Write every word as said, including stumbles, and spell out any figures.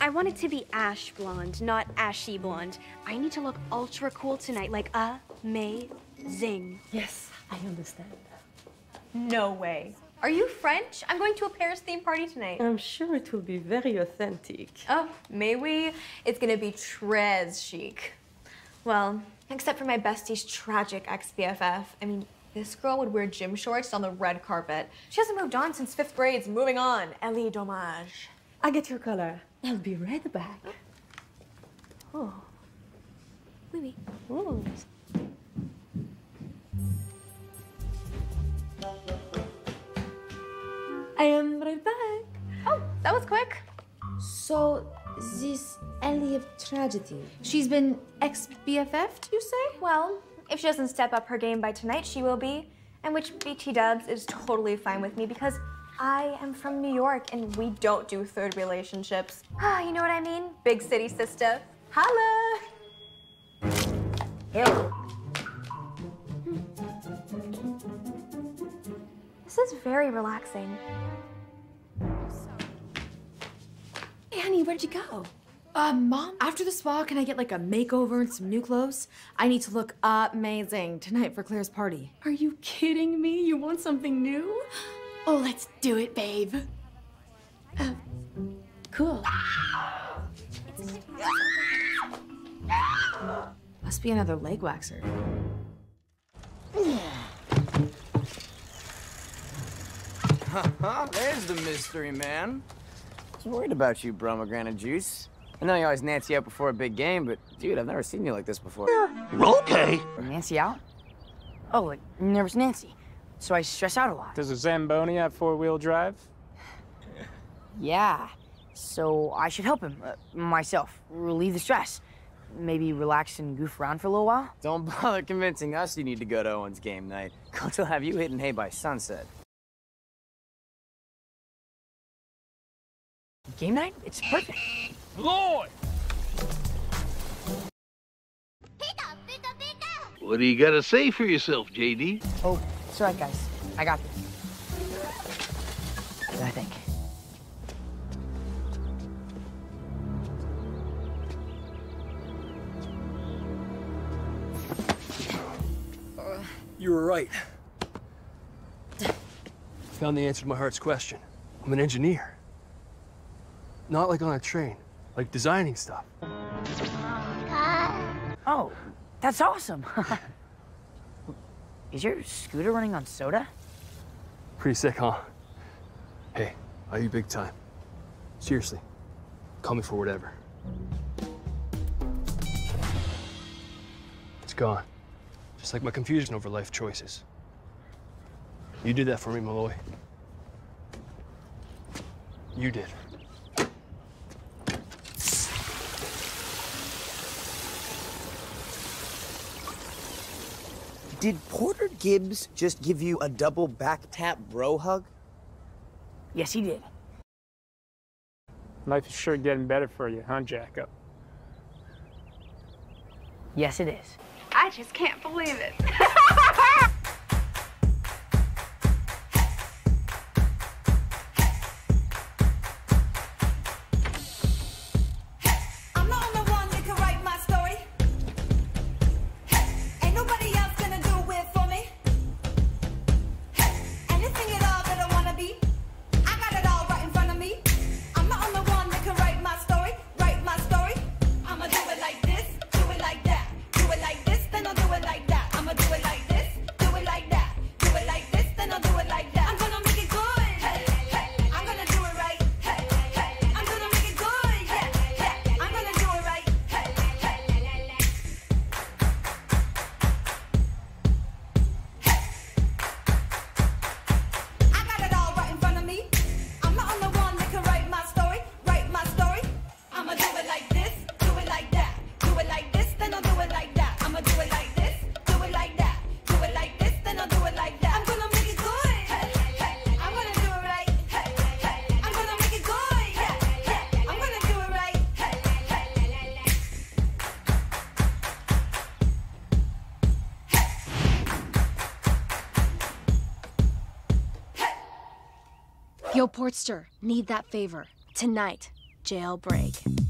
I want it to be ash blonde, not ashy blonde. I need to look ultra cool tonight, like amazing. Yes, I understand. No way. Are you French? I'm going to a Paris-themed party tonight. I'm sure it will be very authentic. Oh, may we? It's gonna be très chic. Well, except for my bestie's tragic ex-B F F. I mean, this girl would wear gym shorts on the red carpet. She hasn't moved on since fifth grade. It's moving on. Ellie, dommage. I get your color. I'll be right back. Oh. Oui, oui. Ooh. I am right back. Oh, that was quick. So, this Ellie of tragedy, she's been ex-B F F'd, you say? Well, if she doesn't step up her game by tonight, she will be. And which B T dubs is totally fine with me because I am from New York and we don't do third relationships. Ah, you know what I mean? Big city sister. Holla! Ew. This is very relaxing. Hey, honey, where'd you go? Uh, Mom, after the spa, can I get like a makeover and some new clothes? I need to look amazing tonight for Claire's party. Are you kidding me? You want something new? Oh, let's do it, babe. Uh, cool. Must be another leg waxer. There's the mystery man. I was worried about you, Bromegranate Juice. I know you always Nancy out before a big game, but dude, I've never seen you like this before. Yeah. Okay. Nancy out? Oh, like nervous Nancy. So I stress out a lot. Does a Zamboni have four-wheel drive? Yeah. So I should help him, uh, myself, relieve the stress. Maybe relax and goof around for a little while. Don't bother convincing us you need to go to Owen's game night. Coach will have you hitting hay by sunset. Game night? It's perfect. Lloyd! Peter, Peter, Peter! What do you gotta say for yourself, J D? Oh, it's all right, guys. I got this. I think. Uh, you were right. Found the answer to my heart's question. I'm an engineer. Not like on a train, like designing stuff. Oh, that's awesome. Is your scooter running on soda? Pretty sick, huh? Hey, I owe you big time. Seriously, call me for whatever. It's gone. Just like my confusion over life choices. You did that for me, Malloy. You did. Did Porter Gibbs just give you a double back tap bro hug? Yes, he did. Life is sure getting better for you, huh, Jacob? Yes, it is. I just can't believe it. Portster, need that favor. Tonight. Jailbreak.